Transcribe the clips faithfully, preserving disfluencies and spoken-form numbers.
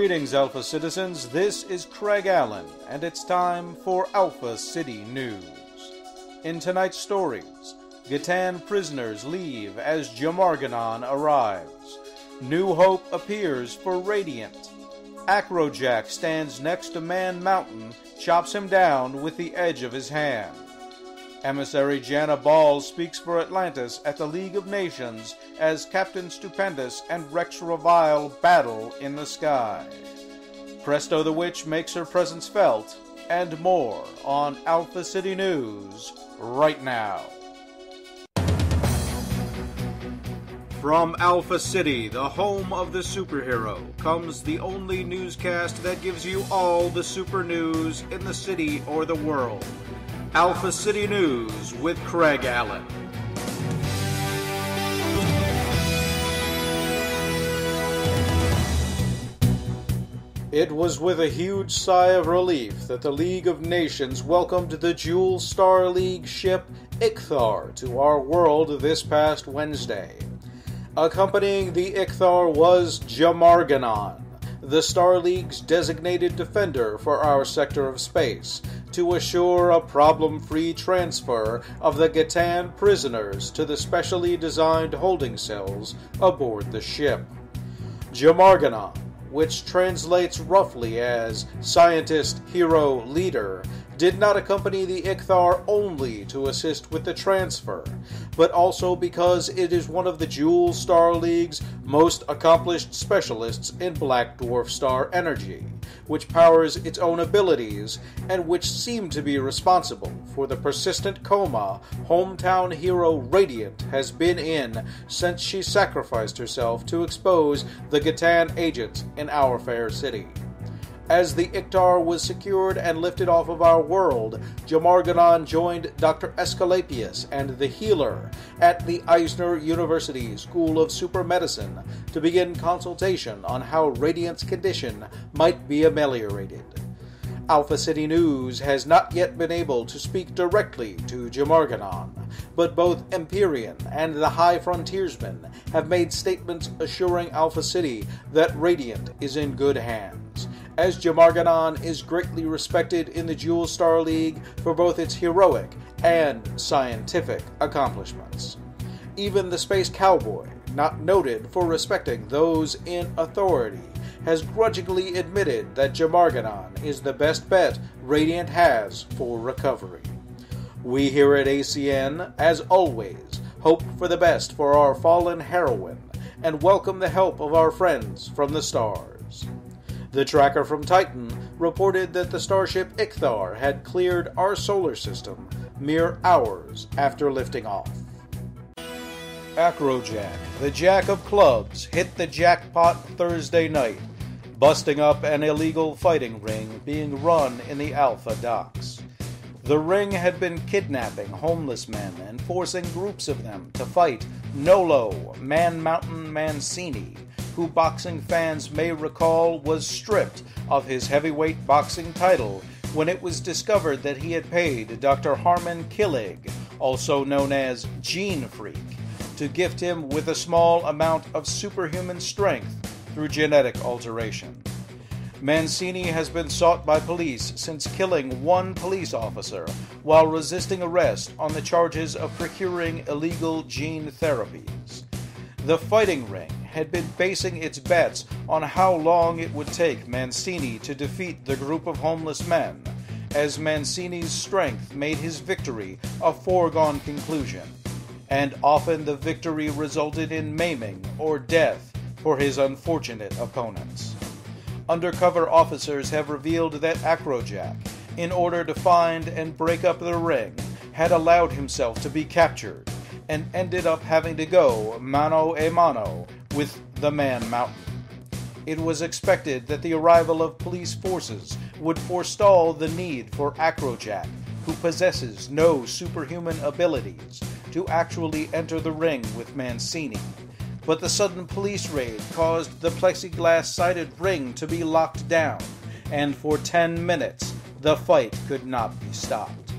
Greetings, Alpha Citizens. This is Craig Allen, and it's time for Alpha City News. In tonight's stories, G'tan prisoners leave as Jamarganon arrives. New hope appears for Radiant. Acrojack stands next to Man Mountain, chops him down with the edge of his hand. Emissary Jannah Ball speaks for Atlantis at the League of Nations as Captain Stupendous and Rex Revile battle in the sky. Presto the Witch makes her presence felt, and more on Alpha City News right now. From Alpha City, the home of the superhero, comes the only newscast that gives you all the super news in the city or the world. Alpha City News with Craig Allen. It was with a huge sigh of relief that the League of Nations welcomed the Jewel Star League ship Icthar to our world this past Wednesday. Accompanying the Icthar was Jamarganon, the Star League's designated defender for our sector of space, to assure a problem-free transfer of the G'tan prisoners to the specially designed holding cells aboard the ship. Jamarganon, which translates roughly as Scientist Hero Leader, did not accompany the Icthar only to assist with the transfer, but also because it is one of the Jewel Star League's most accomplished specialists in Black Dwarf Star energy, which powers its own abilities, and which seem to be responsible for the persistent coma hometown hero Radiant has been in since she sacrificed herself to expose the G'tan agents in our fair city. As the Icthar was secured and lifted off of our world, Jamarganon joined Doctor Aesculapius and the Healer at the Eisner University School of Supermedicine to begin consultation on how Radiant's condition might be ameliorated. Alpha City News has not yet been able to speak directly to Jamarganon, but both Empyrean and the High Frontiersmen have made statements assuring Alpha City that Radiant is in good hands, as Jamarganon is greatly respected in the Jewel Star League for both its heroic and scientific accomplishments. Even the Space Cowboy, not noted for respecting those in authority, has grudgingly admitted that Jamarganon is the best bet Radiant has for recovery. We here at A C N, as always, hope for the best for our fallen heroine and welcome the help of our friends from the stars. The tracker from Titan reported that the starship Icthar had cleared our solar system mere hours after lifting off. Acrojack, the jack of clubs, hit the jackpot Thursday night, busting up an illegal fighting ring being run in the Alpha docks. The ring had been kidnapping homeless men and forcing groups of them to fight Nolo, Man Mountain Mancini, who boxing fans may recall was stripped of his heavyweight boxing title when it was discovered that he had paid Doctor Harmon Killig, also known as Gene Freak, to gift him with a small amount of superhuman strength through genetic alteration. Mancini has been sought by police since killing one police officer while resisting arrest on the charges of procuring illegal gene therapies. The fighting ring had been basing its bets on how long it would take Mancini to defeat the group of homeless men, as Mancini's strength made his victory a foregone conclusion, and often the victory resulted in maiming or death for his unfortunate opponents. Undercover officers have revealed that Acrojack, in order to find and break up the ring, had allowed himself to be captured, and ended up having to go mano a mano with the Man Mountain. It was expected that the arrival of police forces would forestall the need for Acrojack, who possesses no superhuman abilities, to actually enter the ring with Mancini. But the sudden police raid caused the plexiglass-sided ring to be locked down, and for ten minutes, the fight could not be stopped.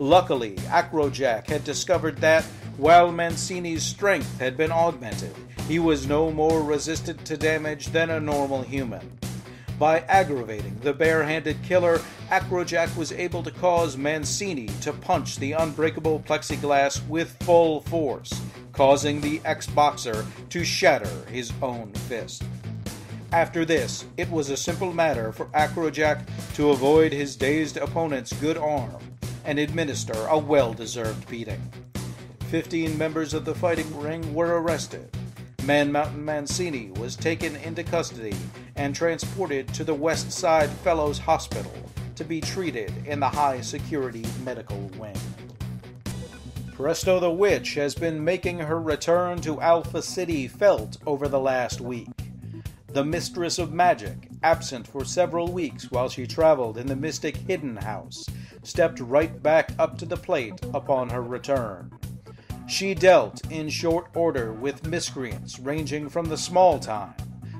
Luckily, Acrojack had discovered that, while Mancini's strength had been augmented, he was no more resistant to damage than a normal human. By aggravating the bare-handed killer, Acrojack was able to cause Mancini to punch the unbreakable plexiglass with full force, causing the ex-boxer to shatter his own fist. After this, it was a simple matter for Acrojack to avoid his dazed opponent's good arm and administer a well-deserved beating. Fifteen members of the fighting ring were arrested. Man Mountain Mancini was taken into custody and transported to the West Side Fellows Hospital to be treated in the high-security medical wing. Presto the Witch has been making her return to Alpha City felt over the last week. The Mistress of Magic, absent for several weeks while she traveled in the mystic Hidden House, stepped right back up to the plate upon her return. She dealt in short order with miscreants ranging from the small time,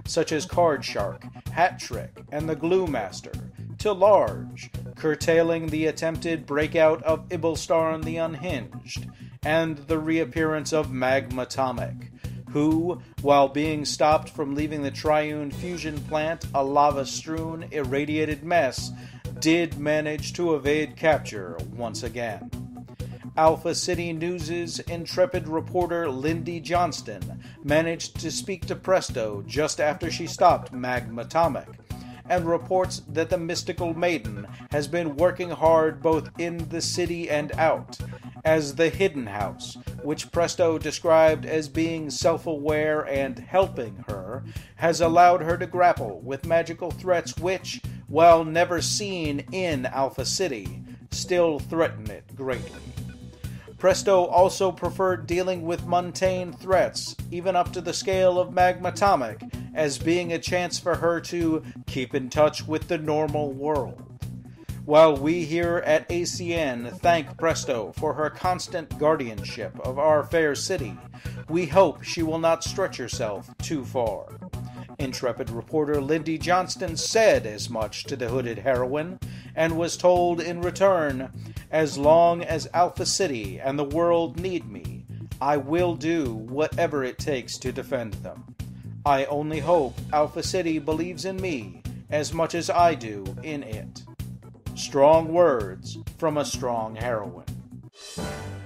such as Card Shark, Hat Trick, and the Glue Master, to large, curtailing the attempted breakout of Ibelstaron the Unhinged, and the reappearance of Magmatomic, who, while being stopped from leaving the Triune Fusion Plant a lava-strewn, irradiated mess, did manage to evade capture once again. Alpha City News' intrepid reporter Lindy Johnston managed to speak to Presto just after she stopped Magmatomic, and reports that the mystical maiden has been working hard both in the city and out, as the Hidden House, which Presto described as being self-aware and helping her, has allowed her to grapple with magical threats which, while never seen in Alpha City, still threaten it greatly. Presto also preferred dealing with mundane threats, even up to the scale of Magmatomic, as being a chance for her to keep in touch with the normal world. While we here at A C N thank Presto for her constant guardianship of our fair city, we hope she will not stretch herself too far. Intrepid reporter Lindy Johnston said as much to the hooded heroine, and was told in return, "As long as Alpha City and the world need me, I will do whatever it takes to defend them. I only hope Alpha City believes in me as much as I do in it." Strong words from a strong heroine.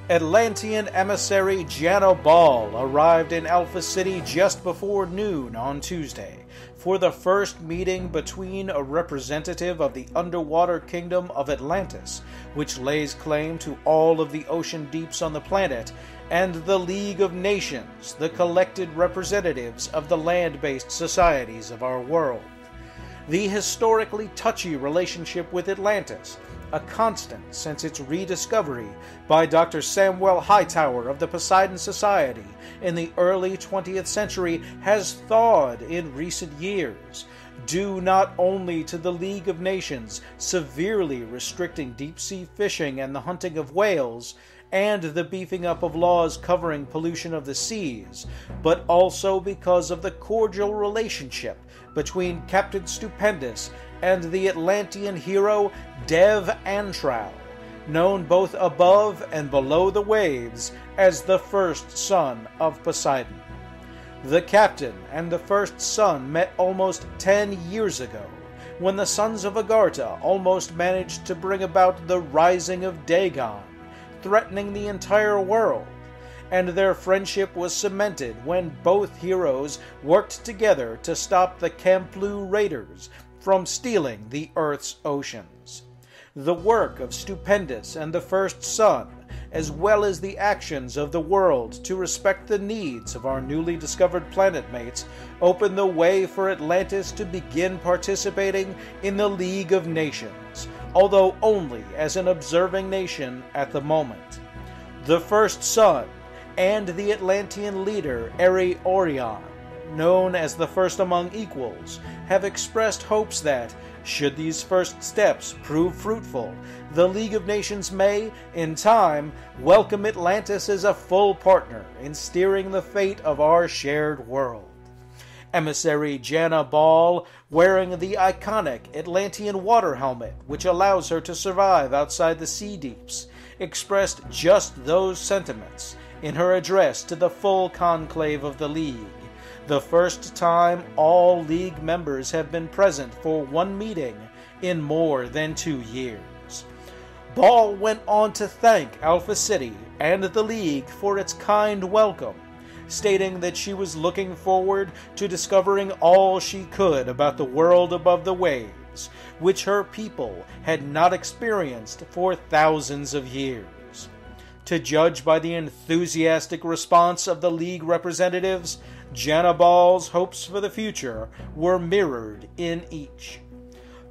Atlantean emissary Jannah Ball arrived in Alpha City just before noon on Tuesday for the first meeting between a representative of the underwater kingdom of Atlantis, which lays claim to all of the ocean deeps on the planet, and the League of Nations, the collected representatives of the land-based societies of our world. The historically touchy relationship with Atlantis, a constant since its rediscovery by Doctor Samuel Hightower of the Poseidon Society in the early twentieth century, has thawed in recent years, due not only to the League of Nations severely restricting deep-sea fishing and the hunting of whales, and the beefing up of laws covering pollution of the seas, but also because of the cordial relationship between Captain Stupendous and the Atlantean hero Dev Antrao, known both above and below the waves as the First Son of Poseidon. The Captain and the First Son met almost ten years ago, when the Sons of Agartha almost managed to bring about the rising of Dagon, threatening the entire world, and their friendship was cemented when both heroes worked together to stop the Kamplu raiders from stealing the Earth's oceans. The work of Stupendous and the First Sun, as well as the actions of the world to respect the needs of our newly discovered planetmates, opened the way for Atlantis to begin participating in the League of Nations, although only as an observing nation at the moment. The First Sun and the Atlantean leader Eri Orion, known as the First Among Equals, have expressed hopes that, should these first steps prove fruitful, the League of Nations may, in time, welcome Atlantis as a full partner in steering the fate of our shared world. Emissary Jannah Ball, wearing the iconic Atlantean water helmet, which allows her to survive outside the sea deeps, expressed just those sentiments in her address to the full conclave of the League, The first time all league members have been present for one meeting in more than two years. Ball went on to thank Alpha City and the league for its kind welcome, stating that she was looking forward to discovering all she could about the world above the waves, which her people had not experienced for thousands of years. To judge by the enthusiastic response of the league representatives, Jannah Ball's hopes for the future were mirrored in each.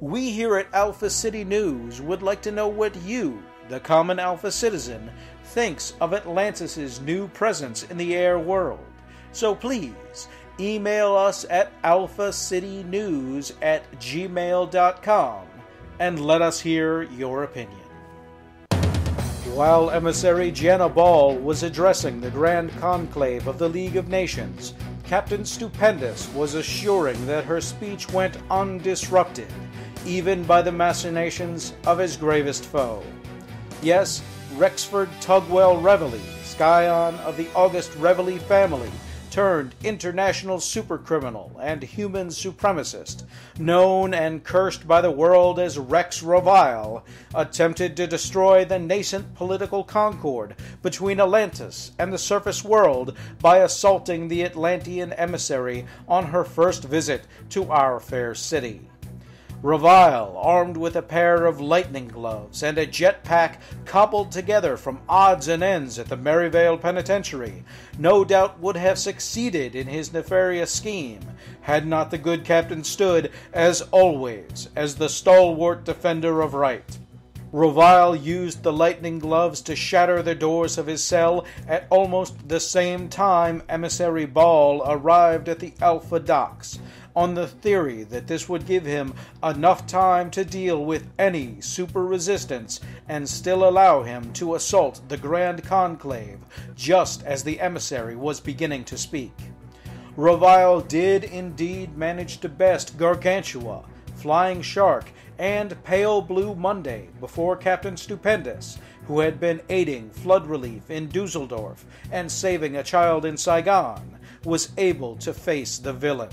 We here at Alpha City News would like to know what you, the common Alpha citizen, thinks of Atlantis' new presence in the air world. So please, email us at alpha city news at gmail dot com and let us hear your opinion. While Emissary Jannah Ball was addressing the Grand Conclave of the League of Nations, Captain Stupendous was assuring that her speech went undisrupted, even by the machinations of his gravest foe. Yes, Rexford Tugwell Revile, scion of the August Revile family, turned international supercriminal and human supremacist, known and cursed by the world as Rex Revile, attempted to destroy the nascent political concord between Atlantis and the surface world by assaulting the Atlantean emissary on her first visit to our fair city. Revile, armed with a pair of lightning gloves and a jetpack cobbled together from odds and ends at the Merivale Penitentiary, no doubt would have succeeded in his nefarious scheme, had not the good captain stood, as always, as the stalwart defender of right. Revile used the lightning gloves to shatter the doors of his cell at almost the same time Emissary Ball arrived at the Alpha docks, on the theory that this would give him enough time to deal with any super resistance and still allow him to assault the Grand Conclave just as the emissary was beginning to speak. Revile did indeed manage to best Gargantua, Flying Shark, and Pale Blue Monday before Captain Stupendous, who had been aiding flood relief in Dusseldorf and saving a child in Saigon, was able to face the villain.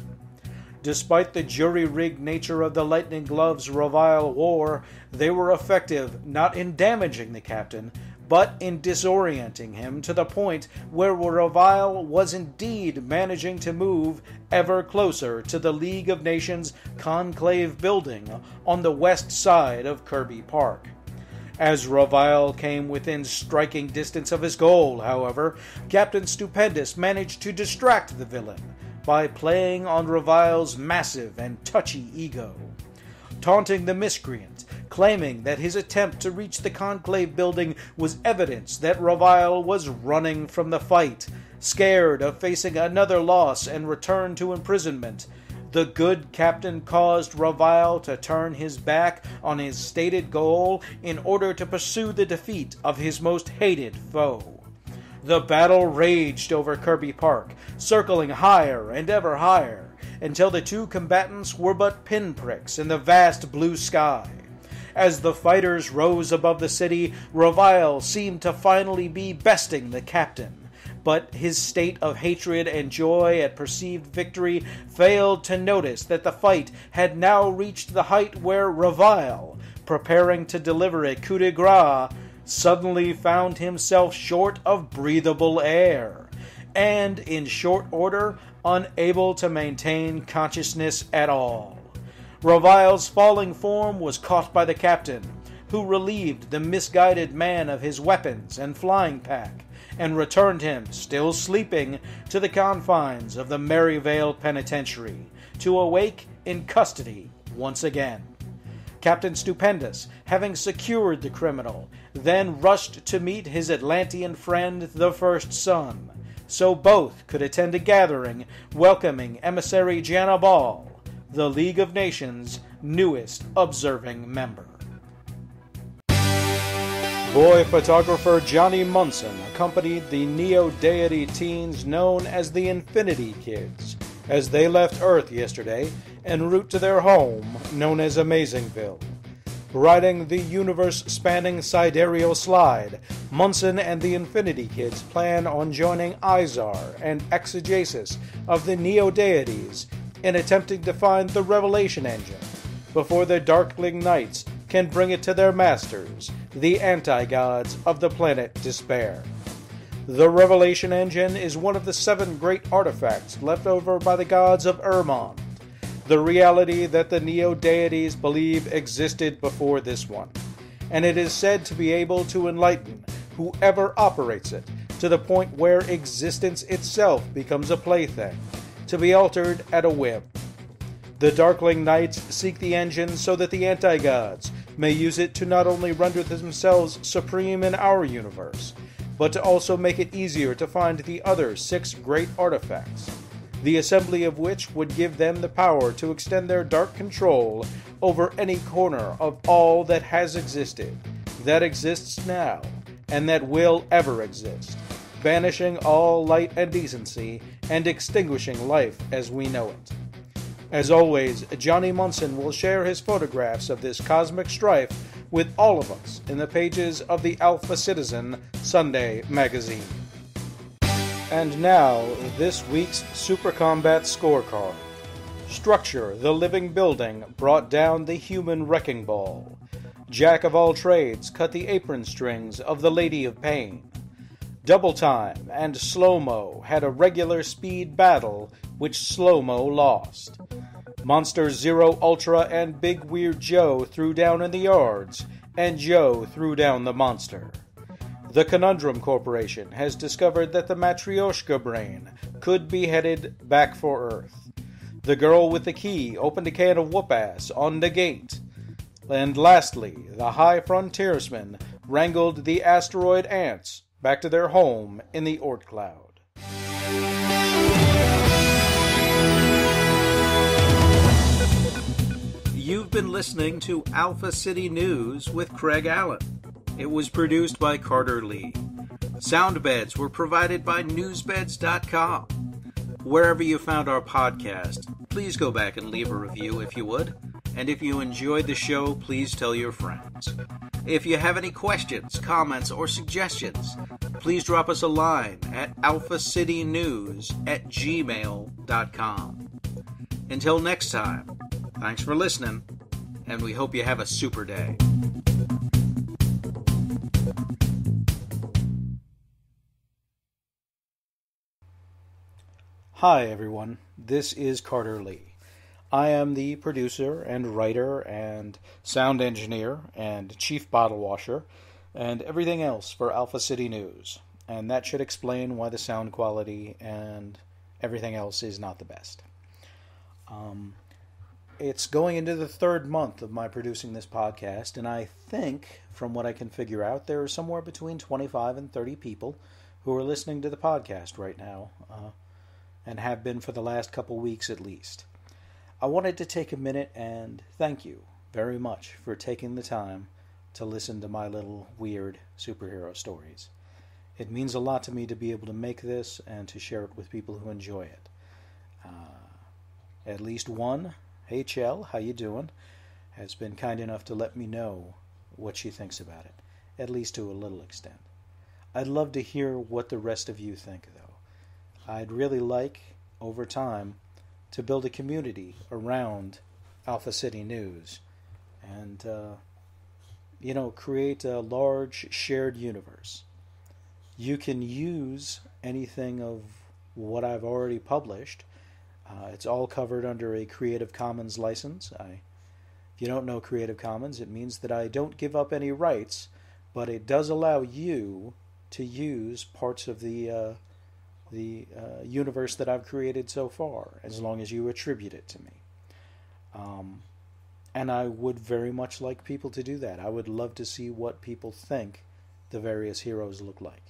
Despite the jury-rigged nature of the lightning gloves Revile wore, they were effective not in damaging the captain, but in disorienting him to the point where Revile was indeed managing to move ever closer to the League of Nations conclave building on the west side of Kirby Park. As Revile came within striking distance of his goal, however, Captain Stupendous managed to distract the villain by playing on Revile's massive and touchy ego. Taunting the miscreant, claiming that his attempt to reach the conclave building was evidence that Revile was running from the fight, scared of facing another loss and return to imprisonment, the good captain caused Revile to turn his back on his stated goal in order to pursue the defeat of his most hated foe. The battle raged over Kirby Park, circling higher and ever higher, until the two combatants were but pinpricks in the vast blue sky. As the fighters rose above the city, Revile seemed to finally be besting the captain, but his state of hatred and joy at perceived victory failed to notice that the fight had now reached the height where Revile, preparing to deliver a coup de grace, suddenly found himself short of breathable air, and, in short order, unable to maintain consciousness at all. Revile's falling form was caught by the captain, who relieved the misguided man of his weapons and flying pack, and returned him, still sleeping, to the confines of the Merivale Penitentiary, to awake in custody once again. Captain Stupendous, having secured the criminal, then rushed to meet his Atlantean friend, the First Sun, so both could attend a gathering welcoming Emissary Jannah Ball, the League of Nations' newest observing member. Boy photographer Johnny Munson accompanied the neo-deity teens known as the Infinity Kids as they left Earth yesterday en route to their home known as Amazingville. Riding the universe-spanning sidereal slide, Munson and the Infinity Kids plan on joining Icthar and Exegesis of the Neo-Deities in attempting to find the Revelation Engine, before the Darkling Knights can bring it to their masters, the anti-gods of the planet Despair. The Revelation Engine is one of the seven great artifacts left over by the gods of Ermon, the reality that the Neo-Deities believe existed before this one, and it is said to be able to enlighten whoever operates it to the point where existence itself becomes a plaything, to be altered at a whim. The Darkling Knights seek the engine so that the anti-gods may use it to not only render themselves supreme in our universe, but to also make it easier to find the other six great artifacts, the assembly of which would give them the power to extend their dark control over any corner of all that has existed, that exists now, and that will ever exist, banishing all light and decency, and extinguishing life as we know it. As always, Johnny Munson will share his photographs of this cosmic strife with all of us in the pages of the Alpha Citizen Sunday magazine. And now, this week's Super Combat Scorecard. Structure, the living building, brought down the human wrecking ball. Jack of all trades cut the apron strings of the Lady of Pain. Double Time and Slow-Mo had a regular speed battle, which Slow-Mo lost. Monster Zero Ultra and Big Weird Joe threw down in the yards, and Joe threw down the monster. The Conundrum Corporation has discovered that the Matryoshka brain could be headed back for Earth. The girl with the key opened a can of whoop-ass on the gate. And lastly, the High Frontiersmen wrangled the asteroid ants back to their home in the Oort Cloud. You've been listening to Alpha City News with Craig Allen. It was produced by Carter Lee. Sound beds were provided by newsbeds dot com. Wherever you found our podcast, please go back and leave a review if you would. And if you enjoyed the show, please tell your friends. If you have any questions, comments, or suggestions, please drop us a line at alphacitynews at gmail dot com. Until next time, thanks for listening, and we hope you have a super day. Hi everyone, this is Carter Lee. I am the producer and writer and sound engineer and chief bottle washer and everything else for Alpha City News, and that should explain why the sound quality and everything else is not the best. Um, it's going into the third month of my producing this podcast, and I think, from what I can figure out, there are somewhere between twenty-five and thirty people who are listening to the podcast right now, uh, and have been for the last couple weeks at least. I wanted to take a minute and thank you very much for taking the time to listen to my little weird superhero stories. It means a lot to me to be able to make this and to share it with people who enjoy it. Uh, at least one, hey Chell, how you doing, has been kind enough to let me know what she thinks about it, at least to a little extent. I'd love to hear what the rest of you think, though. I'd really like, over time, to build a community around Alpha City News and, uh, you know, create a large shared universe. You can use anything of what I've already published. Uh, it's all covered under a Creative Commons license. I, if you don't know Creative Commons, it means that I don't give up any rights, but it does allow you to use parts of the... Uh, the uh, universe that I've created so far, as long as you attribute it to me. Um, and I would very much like people to do that. I would love to see what people think the various heroes look like.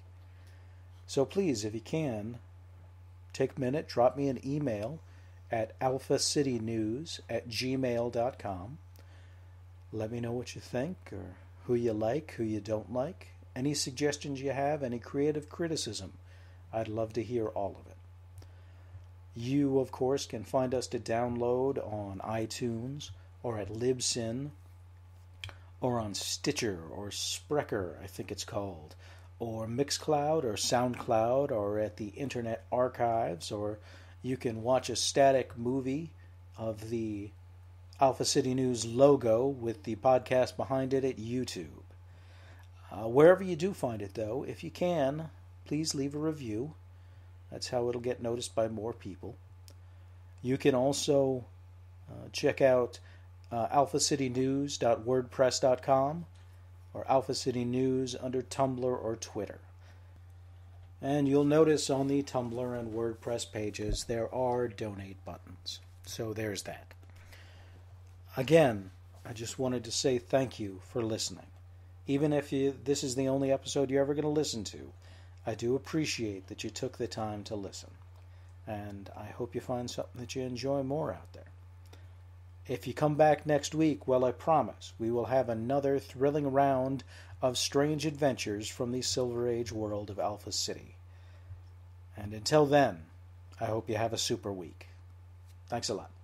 So please, if you can, take a minute, drop me an email at alphacitynews at gmail dot com. Let me know what you think, or who you like, who you don't like, any suggestions you have, any creative criticism. I'd love to hear all of it. You, of course, can find us to download on iTunes or at Libsyn or on Stitcher or Sprecher, I think it's called, or Mixcloud or SoundCloud, or at the Internet Archives, or you can watch a static movie of the Alpha City News logo with the podcast behind it at YouTube. Uh, wherever you do find it, though, if you can, please leave a review. That's how it'll get noticed by more people. You can also uh, check out uh, alpha city news dot wordpress dot com or Alpha City News under Tumblr or Twitter. And you'll notice on the Tumblr and WordPress pages there are donate buttons. So there's that. Again, I just wanted to say thank you for listening. Even if you, this is the only episode you're ever going to listen to, I do appreciate that you took the time to listen. And I hope you find something that you enjoy more out there. If you come back next week, well, I promise we will have another thrilling round of strange adventures from the Silver Age world of Alpha City. And until then, I hope you have a super week. Thanks a lot.